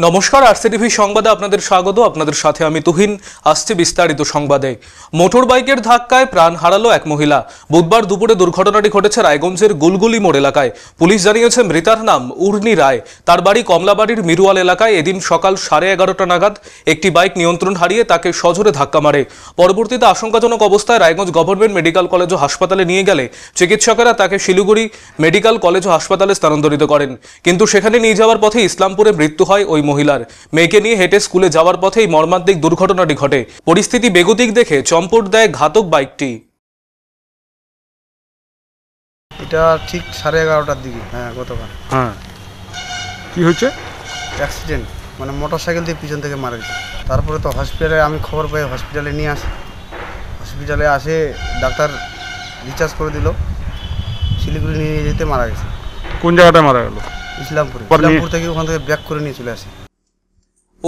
नमस्कार आरसीटीवी संबादे आपनादेर स्वागत। आपनादेर साथे आमी तुहिन। आसछे विस्तारित संबादे। मोटर बाइकेर धक्काय प्राण हारालो एक महिला। बुधवार दुपुरे दुर्घटनाटी घटेছে রায়গঞ্জের গুলগুলি মোড় এলাকায়। पुलिस জানিয়েছে মৃতার নাম উর্নি রায়। তার বাড়ি কমলাবাড়ির মিরুয়াল এলাকায়। এদিন সকাল 11:30টা নাগাদ একটি বাইক নিয়ন্ত্রণ হারিয়ে তাকে সজোরে ধাক্কা মারে। পরবর্তীতে আশঙ্কাজনক অবস্থায় রায়গঞ্জ গভর্নমেন্ট মেডিকেল কলেজ ও হাসপাতালে নিয়ে গেলে চিকিৎসকেরা তাকে শিলিগুড়ি মেডিকেল কলেজ ও হাসপাতালে স্থানান্তরিত করেন। কিন্তু সেখানে নিয়ে যাওয়ার পথে ইসলামপুরে মৃত্যু হয় ওই महिलार। मेयेके निये हेटे स्कूले जावार पथेई मर्मान्तिक दुर्घटनाटी घटे। परिस्थिति बेगतिक देखे चम्पट देय घातक बाइकटी। এটা ঠিক 11:30টার দিকে। হ্যাঁ গতকাল। হ্যাঁ কি হয়েছে? অ্যাক্সিডেন্ট মানে মোটরসাইকেল দিয়ে পিছন থেকে মারা গেছে। তারপরে তো হসপিটালে আমি খবর পাই, হসপিটালে নিয়ে আসি। হসপিটালে আসে ডাক্তার রিচার্জ করে দিল। শিলিগুড়ি নিয়ে যেতে মারা গেছে। কোন জায়গাটা মারা গেল?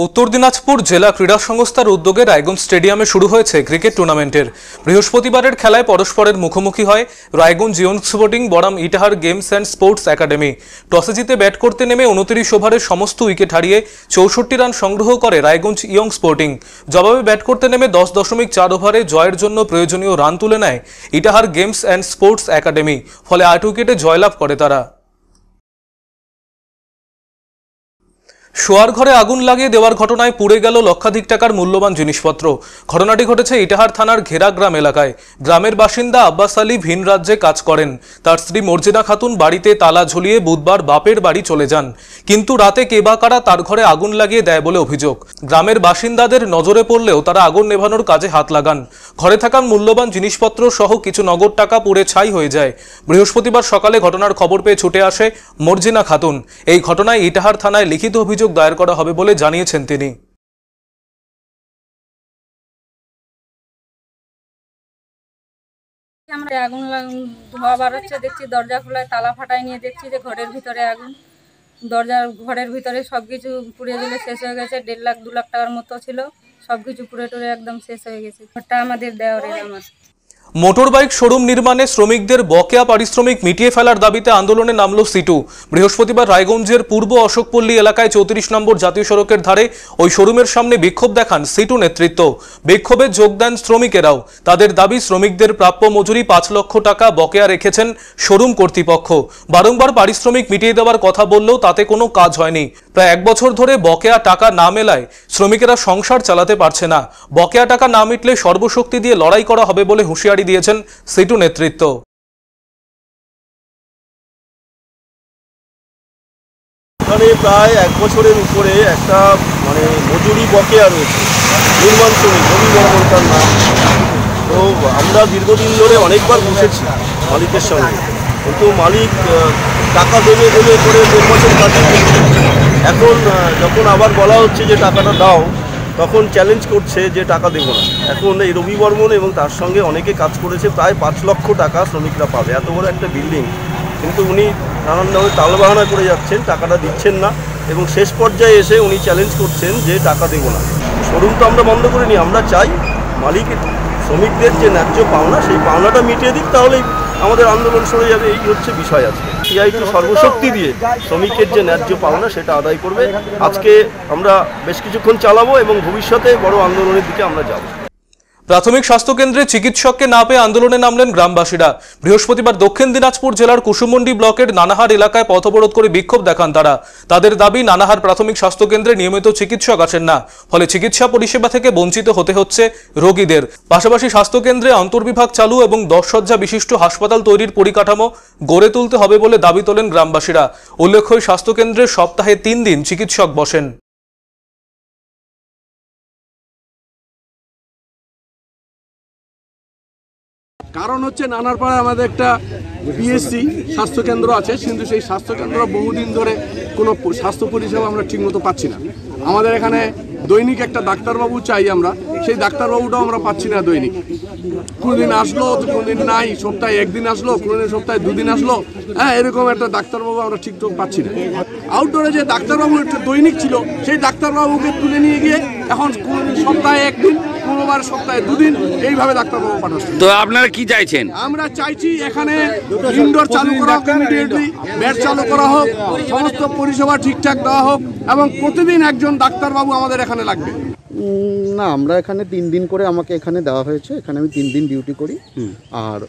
उत्तर दिनाजपुर जिला क्रीड़ा संस्थार उद्योगे रायगंज स्टेडियम शुरू हो क्रिकेट टूर्नामेंटर। बृहस्पतिवार खेलाय परस्पर मुखोमुखी है रायगंज यूथ स्पोर्टिंग बनाम Itahar games and sports academy. टसे जीते बैट करते नेमे 29 ओभारे समस्त उइकेट हारिए 64 रान संग्रह करे रायगंज यूथ स्पोर्टिंग। जवाबे बैट करते नेमे 10.4 ओभारे जयेर जोन्नो प्रयोजनीय रान तुले नेय Itahar games and sports academy. फले 8 उइकेटे जयलाभ करे तारा। शोয়ার ঘরে আগুন লাগিয়ে দেওয়ার ঘটনায় পুড়ে গেল লক্ষাধিক টাকার মূল্যবান জিনিসপত্র। ঘটনাটি ঘটেছে ইটাহার থানার ঘেরা গ্রাম এলাকায়। গ্রামের বাসিন্দা আব্বাস আলী ভিন রাজ্যে কাজ করেন। তার স্ত্রী মর্জিনা খাতুন বাড়িতে তালা ঝুলিয়ে বুধবার বাপের বাড়ি চলে যান। কিন্তু রাতে কে বা কারা তার ঘরে আগুন লাগিয়ে দেয় বলে অভিযোগ। গ্রামের বাসিন্দাদের নজরে পড়লেও তারা আগুন নেভানোর কাজে হাত লাগান। ঘরে থাকা মূল্যবান জিনিসপত্র সহ কিছু নগদ টাকা পুড়ে ছাই হয়ে যায়। বৃহস্পতিবার সকালে ঘটনার খবর পেয়ে ছুটে আসে মর্জিনা খাতুন। এই ঘটনায় ইটাহার থানায় লিখিত অভিযোগ दायर करा हबे बोले जानिएछेन तिनी। আমরা আগুন ধোয়া বার হচ্ছে, দেখছি দরজা খোলা, তালা ফাটাই নিয়ে দেখছি যে ঘরের ভিতরে আগুন। দরজার ঘরের ভিতরে সবকিছু পুড়ে জ্বলে শেষ হয়ে গেছে। 1.5 লাখ 2 লাখ টাকার মতো ছিল। সবকিছু পুড়ে টুড়ে একদম শেষ হয়ে গেছে। ঘরটা আমাদের দেওয়ারে আমার। मोटर बाइक शोरूम निर्माणे श्रमिकदेर बकेया पारिश्रमिक मिटिये फेलार दाबिते आंदोलने नामलो सीटू। बृहस्पतिवार रायगंजेर पूर्व अशोकपल्ली एलाकाय 34 नम्बर जातीय सड़केर धारे ओई शोरूमेर सामने विक्षोभ देखान सीटू नेतृत्व। विक्षोभे जोग देन श्रमिकेराओ। तादेर दाबी श्रमिकदेर प्राप्य मजुरी 5 लक्ष टाका बकेया रेखेछेन शोरूम कर्तृपक्ष। बारंबार पारिश्रमिक मिटिये देवार कथा बोललेओ ताते कोनो काज हयनि। प्राय 1 বছর धरे बकेया टाका ना मेलाय श्रमिकेरा संसार चालाते पारछे ना। बकेया टाका ना मिटले सर्वशक्ति दिये लड़ाई करा हबे बोले हुशियारि दिएছেন সিটু নেতৃত্ব। মানে প্রায় 1 বছরের উপরে একটা মানে মজুরি বকেয়া রয়েছে নির্মাণ শ্রমিক বর্মনটার নাম। তো আমরা দীর্ঘদিন ধরে অনেকবার বসেছি মালিকের সঙ্গে, কিন্তু মালিক টাকা দেবে দেবে করে 2 বছর কাটিয়ে এখন যখন আবার বলা হচ্ছে যে টাকাটা দাও তখন চ্যালেঞ্জ করছে যে টাকা দেব না। এখন এই রবি বর্মন এবং তার সঙ্গে অনেকে কাজ করেছে, প্রায় 5 লক্ষ টাকা শ্রমিকরা পাবে এত বড় একটা বিল্ডিং, কিন্তু উনি নানানভাবে তালবাহানা করে যাচ্ছেন, টাকাটা দিচ্ছেন না এবং শেষ পর্যায়ে এসে উনি চ্যালেঞ্জ করছেন যে টাকা দেব না। শোরুম তো আমরা বন্ধ করিনি, আমরা চাই মালিক শ্রমিকদের যে ন্যায্য পাওনা সেই পাওনাটা মিটিয়ে দিক, তাহলেই আমাদের আন্দোলন সরে যাবে। এই হচ্ছে বিষয়। আজকে সিআইটি সর্বশক্তি দিয়ে শ্রমিকের যে ন্যায্য পাওনা সেটা আদায় করবে। আজকে আমরা বেশ কিছুক্ষণ চালাবো এবং ভবিষ্যতে বড় আন্দোলনের দিকে আমরা যাব। প্রাথমিক স্বাস্থ্য কেন্দ্রে চিকিৎসককে না পেয়ে আন্দোলনে নামলেন গ্রামবাসীরা। বৃহস্পতিবার দক্ষিণ দিনাজপুর জেলার কুসুমমন্ডি ব্লকের নানাহার এলাকায় পথ অবরোধ করে বিক্ষোভ দেখান তারা। তাদের দাবি নানাহার প্রাথমিক স্বাস্থ্য কেন্দ্রে নিয়মিত চিকিৎসক আসেন না, ফলে চিকিৎসা পরিষেবা থেকে বঞ্চিত হতে হচ্ছে রোগীদের। পাশাপাশি স্বাস্থ্য কেন্দ্রে অন্তর্বিভাগ চালু এবং 10 শয্যা বিশিষ্ট হাসপাতাল তৈরির পরিকাঠামো গড়ে তুলতে হবে বলে দাবি তোলেন গ্রামবাসীরা। উল্লেখ্য, স্বাস্থ্য কেন্দ্রে সপ্তাহে 3 দিন চিকিৎসক বসেন। কারণ হচ্ছে নানারপাড়ায় আমাদের একটা পিএসসি স্বাস্থ্যকেন্দ্র আছে, কিন্তু সেই স্বাস্থ্যকেন্দ্র বহুদিন ধরে কোনো স্বাস্থ্য পরিষেবা আমরা ঠিকমতো পাচ্ছি না। আমাদের এখানে দৈনিক একটা ডাক্তারবাবু চাই আমরা, সেই ডাক্তারবাবুটাও আমরা পাচ্ছি না দৈনিক। কোনোদিন আসলো তো কোনোদিন নাই, সপ্তাহে 1 দিন আসলো, কোনোদিন সপ্তাহে 2 দিন আসলো। হ্যাঁ, এরকম একটা ডাক্তারবাবু আমরা ঠিকঠাক পাচ্ছি না। আউটডোরে যে ডাক্তারবাবু দৈনিক ছিল সেই ডাক্তারবাবুকে তুলে নিয়ে গিয়ে এখন সপ্তাহে 1 দিন সোমবার সপ্তাহে দুদিন এইভাবে ডাক্তারবাবু পাঠাচ্ছেন। তো আপনারা কি চাইছেন? আমরা চাইছি এখানে ইনডোর চালু করা হোক, ইমিডিয়েটলি বেড চালু করা হোক, সমস্ত পরিষেবা ঠিকঠাক দেওয়া হোক এবং প্রতিদিন একজন ডাক্তারবাবু আমাদের এখানে লাগবে। না, আমরা এখানে 3 দিন করে আমাকে এখানে দেওয়া হয়েছে, এখানে আমি 3 দিন ডিউটি করি। আর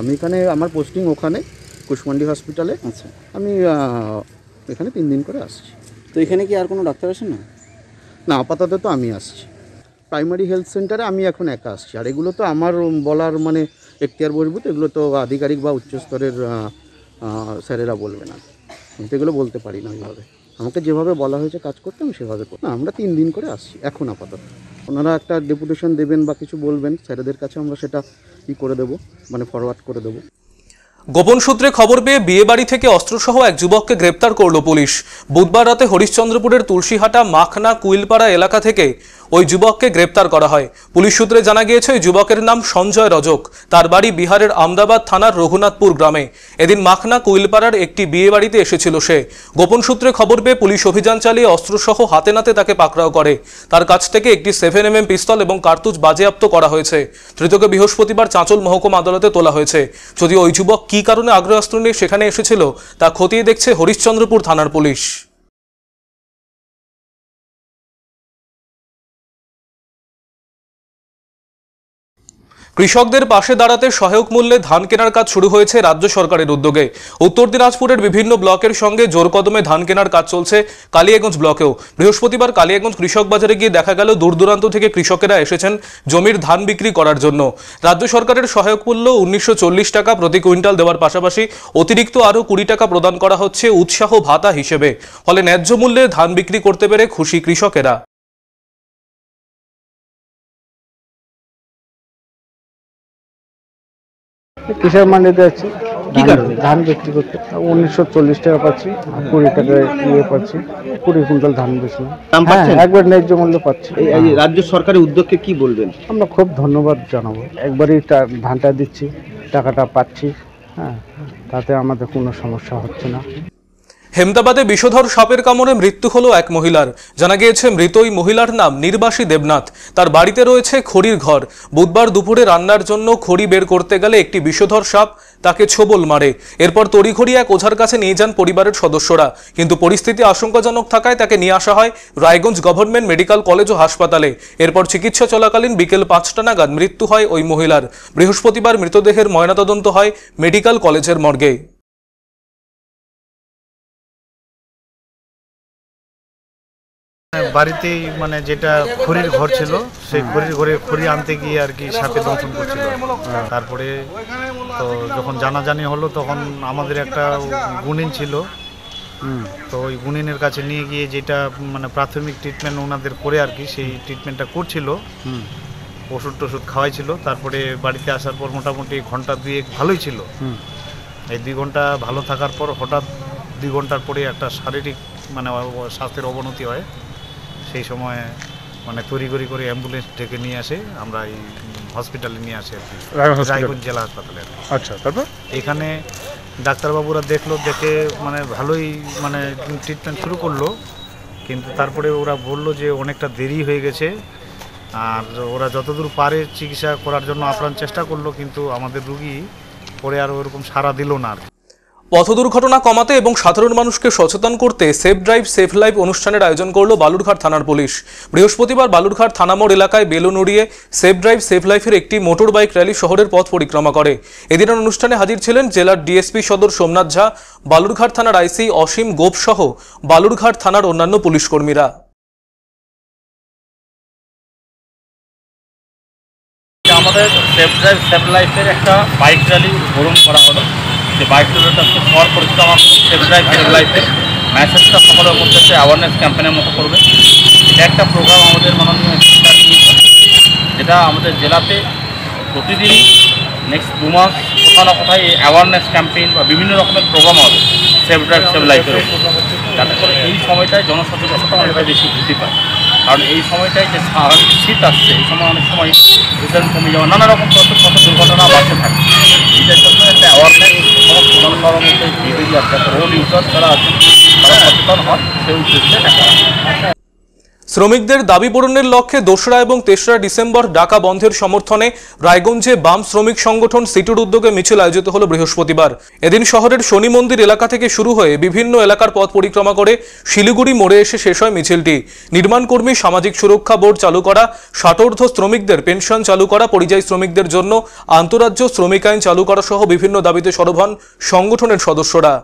আমি এখানে আমার পোস্টিং ওখানে কুশমন্ডি হসপিটালে, আচ্ছা আমি এখানে 3 দিন করে আসছি। তো এখানে কি আর কোনো ডাক্তার আসেন না? না, আপাতত তো আমি আসছি প্রাইমারি হেলথ সেন্টারে, আমি এখন একা আসছি। আর এগুলো তো আমার বলার মানে এখতিয়ার বহির্ভূত, এগুলো তো আধিকারিক বা উচ্চস্তরের স্যারেরা বলবে না, আমি তো এগুলো বলতে পারি না। এইভাবে আমাকে যেভাবে বলা হয়েছে কাজ করতে আমি সেভাবে করি। না, আমরা 3 দিন করে আসছি এখন আপাতত। ওনারা একটা ডেপুটেশন দেবেন বা কিছু বলবেন স্যারেদের কাছে, আমরা সেটা কি করে দেবো মানে ফরওয়ার্ড করে দেবো। গোপন সূত্রে খবর পেয়ে বিয়েবাড়ি থেকে অস্ত্রসহ এক যুবককে গ্রেপ্তার করল পুলিশ। বুধবার রাতে হরিশ্চন্দ্রপুরের তুলসীহাটা মাখনা কুইলপাড়া এলাকা থেকে ওই যুবককে গ্রেপ্তার করা হয়। পুলিশ সূত্রে জানা গিয়েছে ওই যুবকের নাম সঞ্জয় রজক, তার বাড়ি বিহারের আমদাবাদ থানার রঘুনাথপুর গ্রামে। এদিন মাখনা কুইলপাড়ার একটি বিয়েবাড়িতে এসেছিল সে। গোপন সূত্রে খবর পেয়ে পুলিশ অভিযান চালিয়ে অস্ত্রসহ হাতে নাতে তাকে পাকড়াও করে। তার কাছ থেকে একটি 7mm পিস্তল এবং কার্তুজ বাজেয়াপ্ত করা হয়েছে। ধৃতকে বৃহস্পতিবার চাঁচল মহকুমা আদালতে তোলা হয়েছে। যদিও ওই যুবক কি কারণে আগ্নেয়াস্ত্র নিয়ে সেখানে এসেছিল তা খতিয়ে দেখছে হরিশ্চন্দ্রপুর থানার পুলিশ। কৃষকদের পাশে দাঁড়াতে সহায়ক মূল্যে ধান কেনার কাজ শুরু হয়েছে রাজ্য সরকারের উদ্যোগে। উত্তর দিনাজপুরের বিভিন্ন ব্লকের সঙ্গে জোর কদমে ধান কেনার কাজ চলছে কালিয়াগঞ্জ ব্লকেও। বৃহস্পতিবার কালিয়াগঞ্জ কৃষক বাজারে গিয়ে দেখা গেল দূর দূরান্ত থেকে কৃষকেরা এসেছেন জমির ধান বিক্রি করার জন্য। রাজ্য সরকারের সহায়ক মূল্য 1940 টাকা প্রতি কুইন্টাল দেওয়ার পাশাপাশি অতিরিক্ত আরও 20 টাকা প্রদান করা হচ্ছে উৎসাহ ভাতা হিসেবে। ফলে ন্যায্য মূল্যে ধান বিক্রি করতে পেরে খুশি কৃষকেরা। কিষাণ মান্ডিতে যাচ্ছি ধান বিক্রি করতে, 1940 টাকা পাচ্ছি, 20 টাকায় ইয়ে পাচ্ছি, 20 কুইন্টাল ধান বেশি একবার ন্যায্য মূল্য পাচ্ছি। এই রাজ্য সরকারের উদ্যোগকে কি বলবেন? আমরা খুব ধন্যবাদ জানাবো। একবারই ধানটা দিচ্ছি, টাকাটা পাচ্ছি, হ্যাঁ তাতে আমাদের কোনো সমস্যা হচ্ছে না। হেমদাবাদে বিষধর সাপের কামড়ে মৃত্যু হলো এক মহিলার। জানা গিয়েছে মৃত ওই মহিলার নাম নির্বাসী দেবনাথ। তার বাড়িতে রয়েছে খড়ির ঘর। বুধবার দুপুরে রান্নার জন্য খড়ি বের করতে গেলে একটি বিষধর সাপ তাকে ছোবল মারে। এরপর তড়িঘড়ি এক ওঝার কাছে নিয়ে যান পরিবারের সদস্যরা, কিন্তু পরিস্থিতি আশঙ্কাজনক থাকায় তাকে নিয়ে আসা হয় রায়গঞ্জ গভর্নমেন্ট মেডিকেল কলেজ ও হাসপাতালে। এরপর চিকিৎসা চলাকালীন বিকেল 5টা নাগাদ মৃত্যু হয় ওই মহিলার। বৃহস্পতিবার মৃতদেহের ময়নাতদন্ত হয় মেডিকেল কলেজের মর্গে। বাড়িতেই মানে যেটা খড়ির ঘর ছিল সেই খড়ির ঘরে খড়ি আনতে গিয়ে আর কি সাপে দংশন করছিল। তারপরে তো যখন জানাজানি হলো তখন আমাদের একটা গুণিন ছিল, তো ওই গুণিনের কাছে নিয়ে গিয়ে যেটা মানে প্রাথমিক ট্রিটমেন্ট ওনাদের করে আর কি সেই ট্রিটমেন্টটা করছিল, ওষুধ টষুধ খাওয়াইছিল। তারপরে বাড়িতে আসার পর মোটামুটি ঘন্টা 2-1 ভালোই ছিল। এই 2 ঘন্টা ভালো থাকার পর হঠাৎ 2 ঘন্টার পরে একটা শারীরিক মানে স্বাস্থ্যের অবনতি হয়। সেই সময় মানে তড়িঘড়ি করে অ্যাম্বুলেন্স ডেকে নিয়ে আসে, আমরা এই হসপিটালে নিয়ে আসি আর কি, রায়গঞ্জ জেলা হাসপাতালে। আচ্ছা, তারপর এখানে ডাক্তারবাবুরা দেখলো, দেখে মানে ভালোই মানে ট্রিটমেন্ট শুরু করলো, কিন্তু তারপরে ওরা বললো যে অনেকটা দেরি হয়ে গেছে। আর ওরা যতদূর পারে চিকিৎসা করার জন্য আপ্রাণ চেষ্টা করলো, কিন্তু আমাদের রুগী পরে আর ওরকম সাড়া দিল না। পথ দুর্ঘটনা কমাতে এবং সাধারণ মানুষকে সচেতন করতে সেফ ড্রাইভ সেফ লাইফ অনুষ্ঠানের আয়োজন করল বালুরঘাট থানার পুলিশ। বৃহস্পতিবার বালুরঘাট থানামোড় এলাকায় বেলুন উড়িয়ে সেফ ড্রাইভ সেফ লাইফের একটি মোটর বাইক র্যালি শহরের পথ পরিক্রমা করে। এদিনের অনুষ্ঠানে হাজির ছিলেন জেলার ডিএসপি সদর সোমনাথ ঝা, বালুরঘাট থানার আইসি অসীম গোপ সহ বালুরঘাট থানার অন্যান্য পুলিশকর্মীরা। আমাদের সেফ ড্রাইভ সেফ লাইফের একটা বাইক র্যালি গ্রহণ করা হলো। যে বাইক র্যালিটা শহর পরিচিত সেফ ড্রাইভ সেফ লাইফে মেসেজটা সকলের মধ্যে একটা অ্যাওয়ারনেস ক্যাম্পেনের মতো করবে। এটা একটা প্রোগ্রাম আমাদের মাননীয় সরকার নিয়েছে, যেটা আমাদের জেলাতে প্রতিদিনই নেক্সট 2 মাস কোথাও না কোথায় এই অ্যাওয়ারনেস ক্যাম্পেইন বা বিভিন্ন রকমের প্রোগ্রাম হবে সেফ ড্রাইভ সেফ লাইফের, যাতে করে এই সময়টায় জনসচেতনতা বেশি বৃদ্ধি পায়। কারণ এই সময়টায় যে স্বাভাবিক শীত আসছে, এই সময় অনেক সময় রিটার্ন কমে যাওয়া নানা রকম কত দুর্ঘটনা বাড়তে থাকে। এটার জন্য একটা অ্যাওয়ারনেস জনসাধারণের বিরোধী যাত্রা রোড ইউজার যারা আছেন তারা সচেতন হন, সেই উদ্দেশ্যে শ্রমিকদের দাবি পূরণের লক্ষ্যে ২রা এবং ৩রা ডিসেম্বর ঢাকা বন্ধের সমর্থনে রায়গঞ্জে বাম শ্রমিক সংগঠন সিটুর উদ্যোগে মিছিল আয়োজিত হলো বৃহস্পতিবার। এদিন শহরের শনি মন্দির এলাকা থেকে শুরু হয়ে বিভিন্ন এলাকার পথ পরিক্রমা করে শিলিগুড়ি মোড়ে এসে শেষ হয় মিছিলটি। নির্মাণকর্মী, সামাজিক সুরক্ষা বোর্ড চালু করা, ষাটোর্ধ শ্রমিকদের পেনশন চালু করা, পরিযায়ী শ্রমিকদের জন্য আন্তরাজ্য শ্রমিক আইন চালু করা সহ বিভিন্ন দাবিতে সরব হন সংগঠনের সদস্যরা।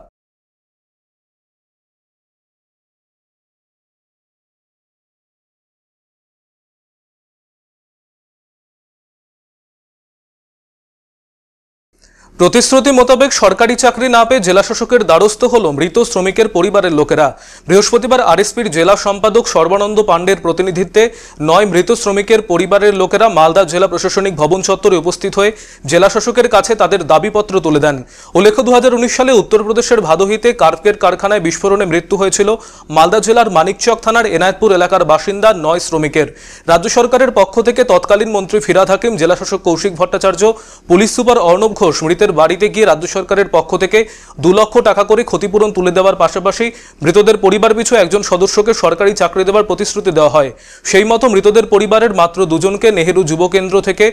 प्रतिश्रुति मोताबेक सरकारी चाकरी ना पे जेलाशासकेर द्वारस्थ हलो मृत श्रमिकेर परिवारेर लोकेरा। बृहस्पतिवार आरएसपिर जेला सम्पादक सर्बानंद पांडेर प्रतिनिधित्वे 9 मृत श्रमिकेर परिवारेर लोकेरा मालदा जिला प्रशासनिक भवन चत्वरे उपस्थित हये जेलाशासकेर काछे तादेर दाबिपत्र तुले देन। उल्लेख्य 2019 साले उत्तर प्रदेशेर भादोहीते कार्बेट कारखानाय विस्फोरणे मृत्यु हयेछिलो मालदा जिलार मानिकचक थानार एनायतपुर एलाकार बासिंदा 9 श्रमिकेर। राज्य सरकारेर पक्ष थेके तत्कालीन मंत्री फिराद हाकिम, जेलाशासक कौशिक भट्टाचार्य, पुलिस सुपार अर्णव घोष मृत বাড়িতে গিয়ে राज्य सरकार पक्ष থেকে 2 লক্ষ টাকা করে ক্ষতিপূরণ তুলে দেওয়ার পাশাপাশি মৃতদের পরিবার পিছু একজন সদস্যকে সরকারি চাকরি দেওয়ার প্রতিশ্রুতি দেওয়া হয়। সেই মতো মৃতদের পরিবারের মাত্র 2 জনকে নেহেরু যুব কেন্দ্র থেকে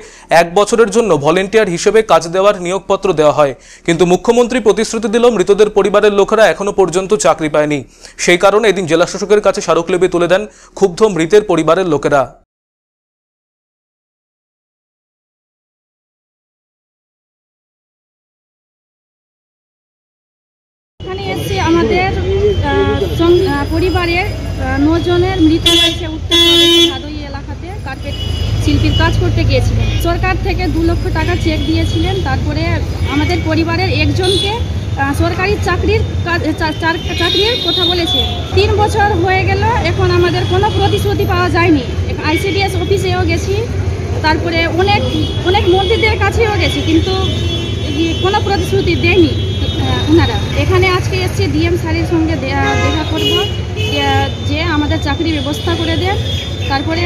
1 বছরের জন্য ভলান্টিয়ার হিসেবে কাজ দেওয়ার নিয়োগপত্র দেওয়া হয়। কিন্তু মুখ্যমন্ত্রী প্রতিশ্রুতি দিলেও মৃতদের পরিবারের লোকেরা এখনো পর্যন্ত চাকরি পায়নি। সেই কারণে এদিন জেলাশাসকের কাছে স্মারকলিপি তুলে দেন ক্ষুব্ধ মৃতের পরিবারের লোকেরা। পরিবারের 9 জনের মৃত্যু হয়েছে উত্তর ভাদোহী এলাকাতে কার্পেট শিল্পীর কাজ করতে গিয়েছিলেন। সরকার থেকে 2 লক্ষ টাকা চেক দিয়েছিলেন। তারপরে আমাদের পরিবারের একজনকে সরকারি চাকরির কথা বলেছে। 3 বছর হয়ে গেল, এখন আমাদের কোনো প্রতিশ্রুতি পাওয়া যায়নি। আইসিডিএস অফিসেও গেছি, তারপরে অনেক মন্ত্রীদের কাছেও গেছি, কিন্তু কোনো প্রতিশ্রুতি দেয়নি ওনারা। এখানে আজকে এসেছি ডিএম স্যারের সঙ্গে দেখা করব যে আমাদের চাকরি ব্যবস্থা করে দেন। তারপরে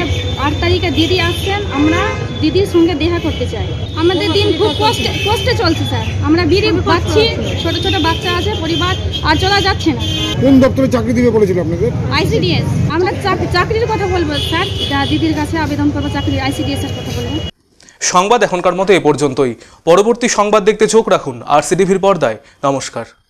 8 তারিখে দিদি আসছেন, আমরা দিদির সঙ্গে দেখা করতে চাই। আমাদের দিন খুব কষ্টে চলছে স্যার, আমরা বিড়ি পাচ্ছি, ছোট ছোট বাচ্চা আছে, পরিবার আর চলা যাচ্ছে না। কোন দপ্তরে চাকরি দিবে বলেছিল আপনাদের? আইসিডিএস। আমরা চাকরির কথা বলবো স্যার, দিদির কাছে আবেদন করবো চাকরি আইসিডিএস এর কথা বলবো। সংবাদ এখনকার মতো এ পর্যন্তই। পরবর্তী সংবাদ দেখতে চোখ রাখুন RCTVর পর্দায়। নমস্কার।